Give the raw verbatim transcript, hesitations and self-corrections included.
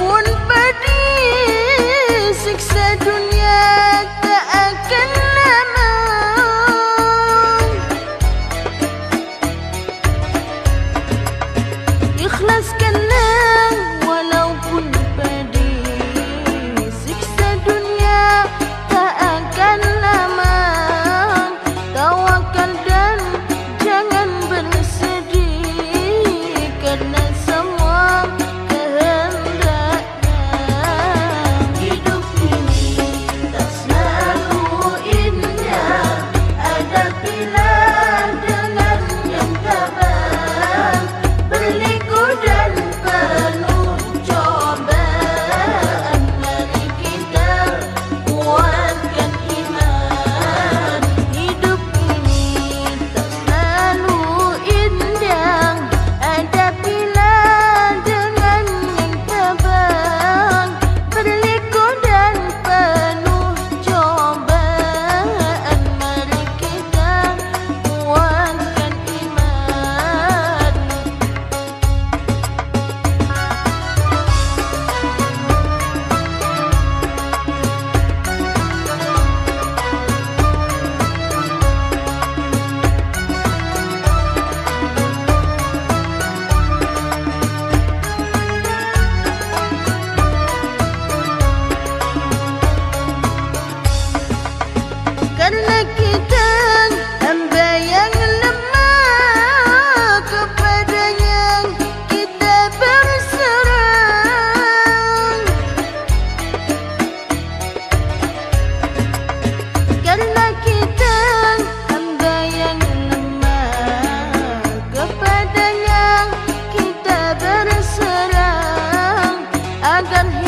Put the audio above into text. Walaupun pedih siksa dunia tak akan lama, ikhlaskanlah walaupun pedih siksa dunia tak akan lama. Tawakal dan jangan bersedih karena semua dan